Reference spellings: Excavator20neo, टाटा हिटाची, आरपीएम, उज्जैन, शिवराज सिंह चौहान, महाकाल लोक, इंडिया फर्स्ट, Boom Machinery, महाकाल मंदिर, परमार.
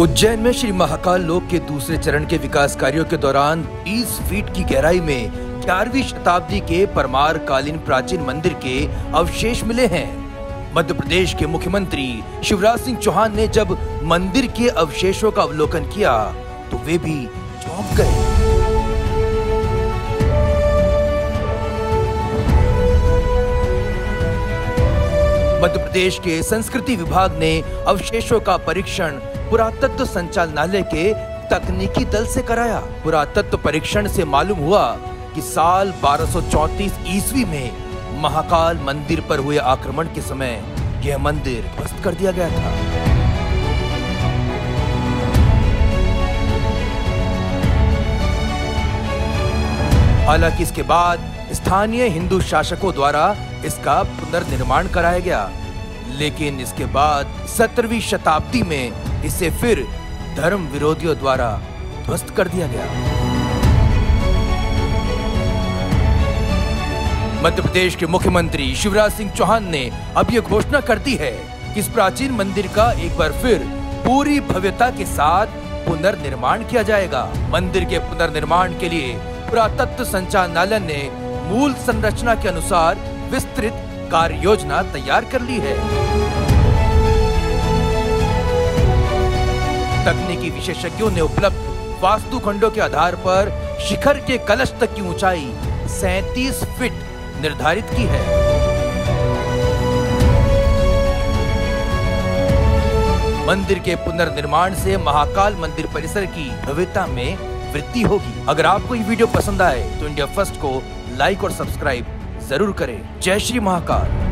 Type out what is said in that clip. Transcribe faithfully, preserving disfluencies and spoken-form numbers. उज्जैन में श्री महाकाल लोक के दूसरे चरण के विकास कार्यों के दौरान बीस फीट की गहराई में ग्यारहवीं शताब्दी के परमार कालीन प्राचीन मंदिर के अवशेष मिले हैं। मध्य प्रदेश के मुख्यमंत्री शिवराज सिंह चौहान ने जब मंदिर के अवशेषों का अवलोकन किया तो वे भी चौंक गए। मध्य प्रदेश के संस्कृति विभाग ने अवशेषों का परीक्षण पुरातत्व संचालनालय के तकनीकी दल से कराया। पुरातत्व परीक्षण से मालूम हुआ कि साल बारह सौ चौंतीस ईस्वी में महाकाल मंदिर पर हुए आक्रमण के समय यह मंदिर ध्वस्त कर दिया गया था। हालांकि इसके बाद स्थानीय हिंदू शासकों द्वारा इसका पुनर्निर्माण कराया गया, लेकिन इसके बाद सत्रहवीं शताब्दी में इसे फिर धर्म विरोधियों द्वारा ध्वस्त कर दिया गया। मध्य प्रदेश के मुख्यमंत्री शिवराज सिंह चौहान ने अब यह घोषणा कर दी है कि इस प्राचीन मंदिर का एक बार फिर पूरी भव्यता के साथ पुनर्निर्माण किया जाएगा। मंदिर के पुनर्निर्माण के लिए पुरातत्व संचालनालय ने मूल संरचना के अनुसार विस्तृत कार्य योजना तैयार कर ली है। तकनीकी विशेषज्ञों ने उपलब्ध वास्तुखंडों के आधार पर शिखर के कलश तक की ऊंचाई सैंतीस फीट निर्धारित की है। मंदिर के पुनर्निर्माण से महाकाल मंदिर परिसर की भव्यता में वृद्धि होगी। अगर आपको ये वीडियो पसंद आए तो इंडिया फर्स्ट को लाइक और सब्सक्राइब जरूर करें। जय श्री महाकाल।